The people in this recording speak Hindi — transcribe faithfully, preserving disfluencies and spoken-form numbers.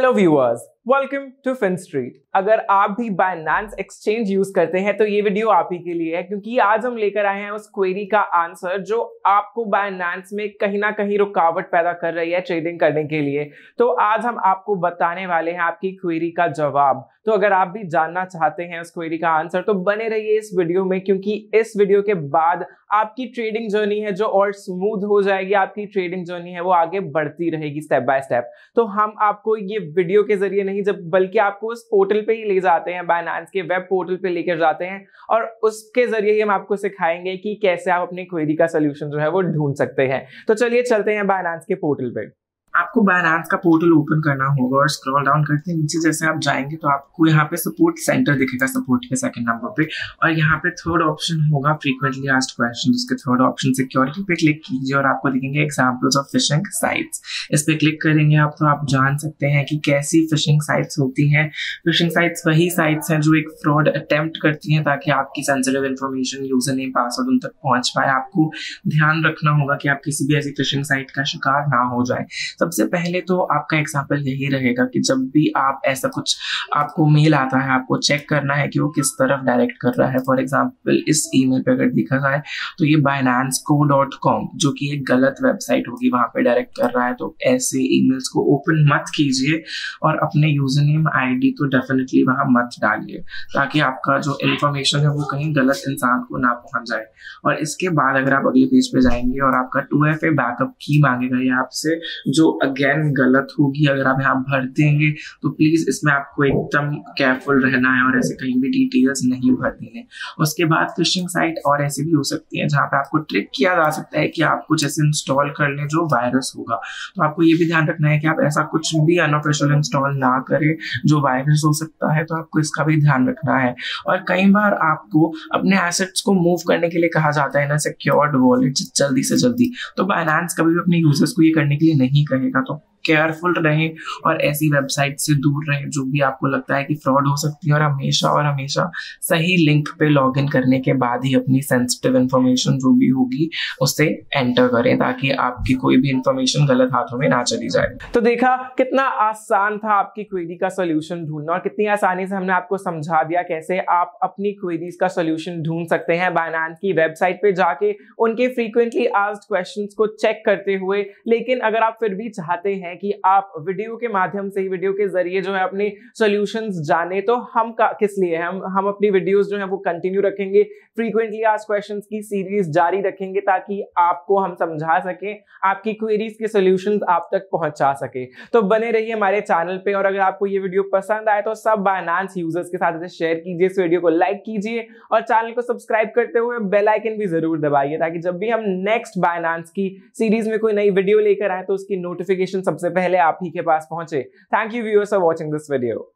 Hello viewers, welcome to Finstreet. अगर आप भी बाइनेंस एक्सचेंज यूज करते हैं तो ये वीडियो आप ही के लिए है, क्योंकि आज हम लेकर आए हैं उस क्वेरी का आंसर जो आपको बाइनेंस में कहीं ना कहीं रुकावट पैदा कर रही है ट्रेडिंग करने के लिए। तो आज हम आपको बताने वाले हैं आपकी क्वेरी का जवाब। तो अगर आप भी जानना चाहते हैं उस क्वेरी का आंसर तो बने रहिए इस वीडियो में, क्योंकि इस वीडियो के बाद आपकी ट्रेडिंग जर्नी है जो और स्मूथ हो जाएगी, आपकी ट्रेडिंग जर्नी है वो आगे बढ़ती रहेगी स्टेप बाय स्टेप। तो हम आपको ये वीडियो के जरिए नहीं जब बल्कि आपको उस पोर्टल पे ही ले जाते हैं, बाइनेंस के वेब पोर्टल पे लेकर जाते हैं, और उसके जरिए ही हम आपको सिखाएंगे कि कैसे आप अपनी क्वेरी का सलूशन जो है वो ढूंढ सकते हैं। तो चलिए चलते हैं बाइनेंस के पोर्टल पे। आपको बाइनेंस का पोर्टल ओपन करना होगा और स्क्रॉल डाउन करते नीचे जैसे आप जाएंगे तो आपको यहाँ पे सपोर्ट सेंटर दिखेगा, सपोर्ट के सेकंड नंबर पे, और यहाँ पे थर्ड ऑप्शन होगा फ्रीक्वेंटली आस्क्ड क्वेश्चन। उसके थर्ड ऑप्शन सिक्योरिटी पे क्लिक कीजिए और आपको दिखेंगे एग्जाम्पल्स ऑफ फिशिंग साइट्स। इस पे क्लिक करेंगे आप तो आप जान सकते हैं कि कैसी फिशिंग साइट्स होती हैं। फिशिंग साइट्स वही साइट्स हैं जो एक फ्रॉड अटेम्प्ट करती हैं ताकि आपकी sensitive information, user name, password उन तक पहुंच पाए। आपको ध्यान रखना होगा कि आप किसी भी ऐसी फिशिंग साइट का शिकार ना हो जाए। सबसे पहले तो आपका एग्जाम्पल यही रहेगा कि जब भी आप ऐसा कुछ आपको मेल आता है आपको चेक करना है कि वो किस तरफ डायरेक्ट कर रहा है। फॉर एग्जाम्पल इस ईमेल पे अगर देखा जाए तो ये बाइनेंस को डॉट कॉम जो कि एक गलत वेबसाइट होगी वहाँ पे डायरेक्ट कर रहा है। तो ऐसे ईमेल्स को ओपन मत कीजिए और अपने यूजर नेम आईडी तो डेफिनेटली वहाँ मत डालिए ताकि आपका जो इन्फॉर्मेशन है वो कहीं गलत इंसान को ना पहुँच जाए। और इसके बाद अगर आप अगले पेज पे जाएंगे और आपका टू एफ ए बैकअप की मांगेगा ये आपसे, जो अगेन गलत होगी। अगर आप यहाँ भर देंगे तो प्लीज इसमें आपको एकदम केयरफुल रहना है और ऐसे कहीं भी डिटेल्स नहीं भर देने। उसके बाद फिशिंग साइट और ऐसे भी हो सकती है जहाँ पे आपको ट्रिक किया जा सकता है कि आप कुछ ऐसे इंस्टॉल कर लें जो वायरस होगा। तो आपको ये भी ध्यान रखना है कि आप ऐसा कुछ भी अनऑफिशियल इंस्टॉल ना करें जो वायरस हो सकता है, तो आपको इसका भी ध्यान रखना है। और कई बार आपको अपने एसेट्स को मूव करने के लिए कहा जाता है ना, सिक्योर्ड वॉलेट, जल्दी से जल्दी। तो बाइनेंस कभी भी अपने यूजर्स को ये करने के लिए नहीं कहेगा। तो केयरफुल रहें और ऐसी वेबसाइट से दूर रहें जो भी आपको लगता है कि फ्रॉड हो सकती है, और हमेशा और हमेशा सही लिंक पे लॉगिन करने के बाद ही अपनी सेंसिटिव इन्फॉर्मेशन जो भी होगी उसे एंटर करें ताकि आपकी कोई भी इन्फॉर्मेशन गलत हाथों में ना चली जाए। तो देखा कितना आसान था आपकी क्वेरी का सोल्यूशन ढूंढना, और कितनी आसानी से हमने आपको समझा दिया कैसे आप अपनी क्वेरीज का सोल्यूशन ढूंढ सकते हैं बाइनेंस की वेबसाइट पे जाके, उनके फ्रीक्वेंटली आस्क्ड क्वेश्चन को चेक करते हुए। लेकिन अगर आप फिर भी चाहते हैं कि आप वीडियो के माध्यम से ही, वीडियो के जरिए जो है अपने सॉल्यूशंस जाने, तो हम किस लिए हम हम अपनी वीडियोस जो है वो कंटिन्यू रखेंगे, फ्रीक्वेंटली आस्क्ड क्वेश्चंस की सीरीज जारी रखेंगे ताकि आपको हम समझा सकें, आपकी क्वेरीज के सॉल्यूशंस आप तक पहुंचा सके। तो बने रहिए हमारे चैनल पे, और अगर आपको ये वीडियो पसंद आए तो सब बाइनेंस यूजर्स के साथ इसे शेयर कीजिए, इस वीडियो को लाइक कीजिए और चैनल को सब्सक्राइब करते हुए बेल आइकन भी जरूर दबाइए ताकि जब भी हम नेक्स्ट बाइनेंस की सीरीज में कोई नई वीडियो लेकर आए तो उसकी नोटिफिकेशन सबसे पहले आप ही के पास पहुंचे। Thank you viewers for watching this video.